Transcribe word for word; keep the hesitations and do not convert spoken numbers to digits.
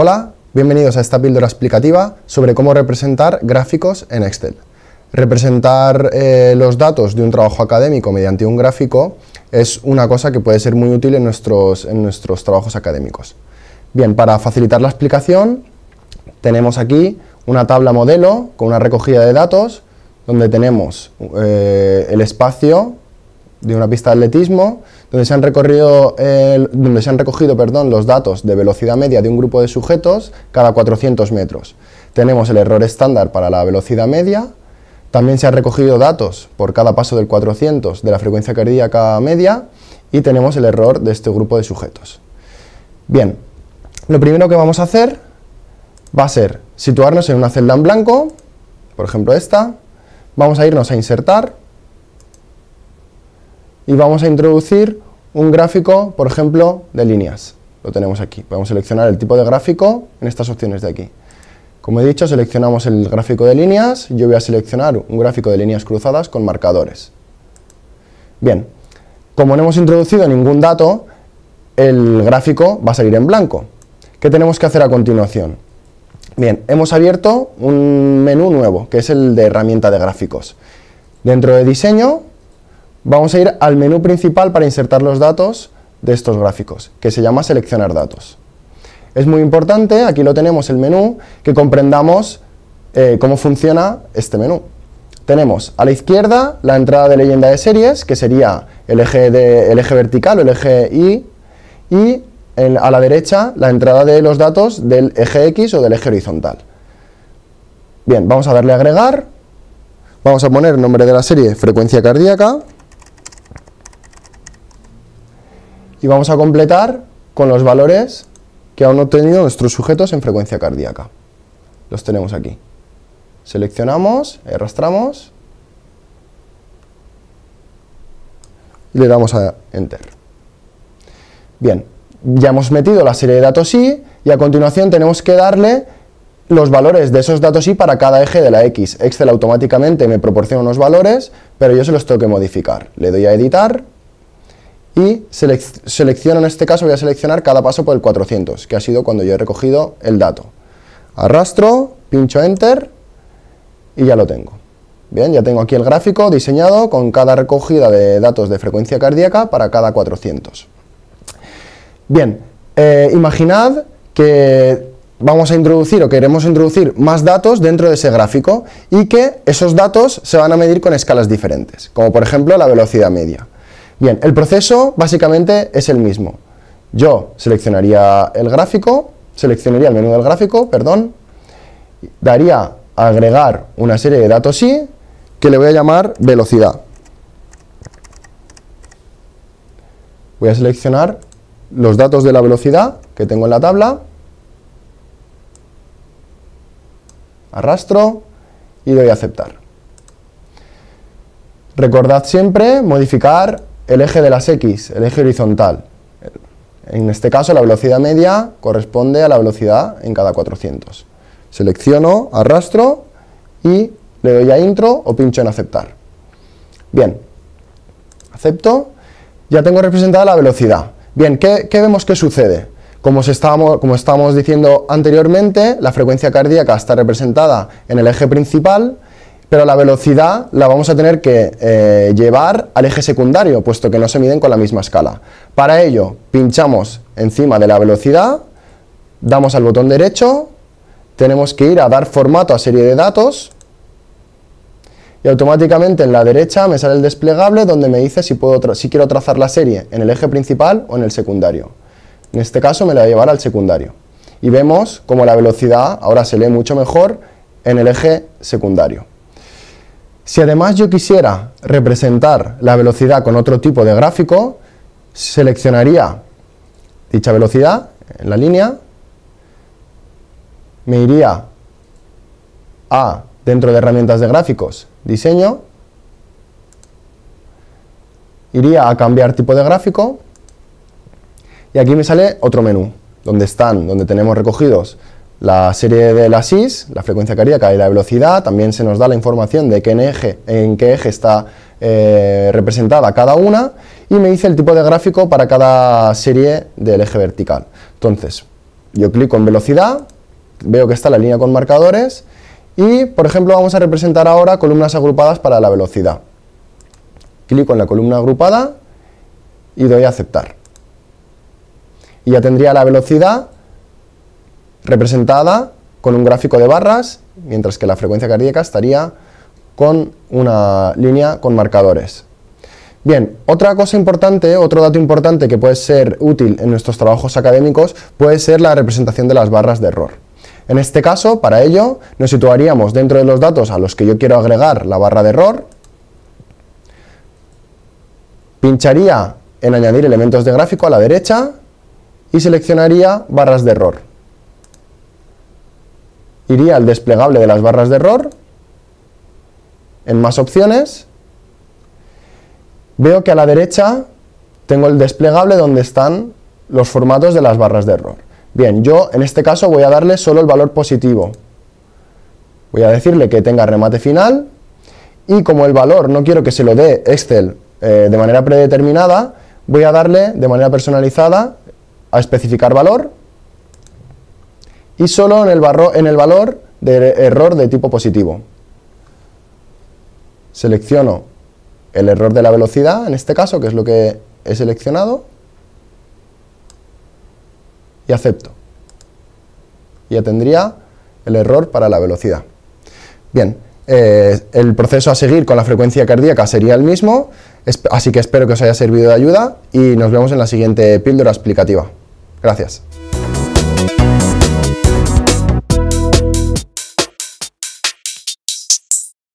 Hola, bienvenidos a esta píldora explicativa sobre cómo representar gráficos en Excel. Representar eh, los datos de un trabajo académico mediante un gráfico es una cosa que puede ser muy útil en nuestros, en nuestros trabajos académicos. Bien, para facilitar la explicación tenemos aquí una tabla modelo con una recogida de datos donde tenemos eh, el espacio de una pista de atletismo, donde se han, recorrido, eh, donde se han recogido perdón, los datos de velocidad media de un grupo de sujetos cada cuatrocientos metros. Tenemos el error estándar para la velocidad media, también se han recogido datos por cada paso del cuatrocientos de la frecuencia cardíaca media y tenemos el error de este grupo de sujetos. Bien, lo primero que vamos a hacer va a ser situarnos en una celda en blanco, por ejemplo esta, vamos a irnos a insertar, y vamos a introducir un gráfico, por ejemplo, de líneas. Lo tenemos aquí. Podemos seleccionar el tipo de gráfico en estas opciones de aquí. Como he dicho, seleccionamos el gráfico de líneas. Yo voy a seleccionar un gráfico de líneas cruzadas con marcadores. Bien, como no hemos introducido ningún dato, el gráfico va a salir en blanco. ¿Qué tenemos que hacer a continuación? Bien, hemos abierto un menú nuevo, que es el de herramienta de gráficos. Dentro de diseño, vamos a ir al menú principal para insertar los datos de estos gráficos, que se llama seleccionar datos. Es muy importante, aquí lo tenemos el menú, que comprendamos eh, cómo funciona este menú. Tenemos a la izquierda la entrada de leyenda de series, que sería el eje, de, el eje vertical o el eje Y, y en, a la derecha la entrada de los datos del eje X o del eje horizontal. Bien, vamos a darle a agregar, vamos a poner el nombre de la serie frecuencia cardíaca, y vamos a completar con los valores que han obtenido nuestros sujetos en frecuencia cardíaca. Los tenemos aquí. Seleccionamos, arrastramos y le damos a Enter. Bien, ya hemos metido la serie de datos Y y a continuación tenemos que darle los valores de esos datos Y para cada eje de la X. Excel automáticamente me proporciona unos valores, pero yo se los tengo que modificar. Le doy a Editar. Y selec selecciono, en este caso voy a seleccionar cada paso por el cuatrocientos, que ha sido cuando yo he recogido el dato. Arrastro, pincho Enter y ya lo tengo. Bien, ya tengo aquí el gráfico diseñado con cada recogida de datos de frecuencia cardíaca para cada cuatrocientos. Bien, eh, imaginad que vamos a introducir o queremos introducir más datos dentro de ese gráfico y que esos datos se van a medir con escalas diferentes, como por ejemplo la velocidad media. Bien, el proceso básicamente es el mismo. Yo seleccionaría el gráfico, seleccionaría el menú del gráfico, perdón, daría a agregar una serie de datos Y que le voy a llamar velocidad. Voy a seleccionar los datos de la velocidad que tengo en la tabla, arrastro y doy a aceptar. Recordad siempre modificar el eje de las X, el eje horizontal. En este caso la velocidad media corresponde a la velocidad en cada cuatrocientos. Selecciono, arrastro y le doy a intro o pincho en aceptar. Bien, acepto, ya tengo representada la velocidad. Bien, ¿qué, qué vemos que sucede? Como, se estábamos, como estábamos diciendo anteriormente, la frecuencia cardíaca está representada en el eje principal, pero la velocidad la vamos a tener que eh, llevar al eje secundario, puesto que no se miden con la misma escala. Para ello, pinchamos encima de la velocidad, damos al botón derecho, tenemos que ir a dar formato a serie de datos, y automáticamente en la derecha me sale el desplegable donde me dice si, puedo si quiero trazar la serie en el eje principal o en el secundario. En este caso me la voy a llevar al secundario. Y vemos como la velocidad ahora se lee mucho mejor en el eje secundario. Si además yo quisiera representar la velocidad con otro tipo de gráfico, seleccionaría dicha velocidad en la línea, me iría a, dentro de herramientas de gráficos, diseño, iría a cambiar tipo de gráfico y aquí me sale otro menú, donde están, donde tenemos recogidos la serie de las Y, la frecuencia cardíaca y la velocidad, también se nos da la información de qué eje, en qué eje está eh, representada cada una y me dice el tipo de gráfico para cada serie del eje vertical. Entonces, Yo clico en velocidad, veo que está la línea con marcadores y, por ejemplo, vamos a representar ahora columnas agrupadas para la velocidad. Clico en la columna agrupada y doy a aceptar. Y ya tendría la velocidad representada con un gráfico de barras, mientras que la frecuencia cardíaca estaría con una línea con marcadores. Bien, otra cosa importante, otro dato importante que puede ser útil en nuestros trabajos académicos puede ser la representación de las barras de error. En este caso, para ello, nos situaríamos dentro de los datos a los que yo quiero agregar la barra de error, pincharía en añadir elementos de gráfico a la derecha y seleccionaría barras de error. Iría al desplegable de las barras de error, en más opciones, veo que a la derecha tengo el desplegable donde están los formatos de las barras de error. Bien, yo en este caso voy a darle solo el valor positivo. Voy a decirle que tenga remate final y como el valor no quiero que se lo dé Excel eh, de manera predeterminada, voy a darle de manera personalizada a especificar valor y solo en el, barro, en el valor de error de tipo positivo. Selecciono el error de la velocidad, en este caso, que es lo que he seleccionado, y acepto. Ya tendría el error para la velocidad. Bien, eh, el proceso a seguir con la frecuencia cardíaca sería el mismo, así que espero que os haya servido de ayuda y nos vemos en la siguiente píldora explicativa. Gracias.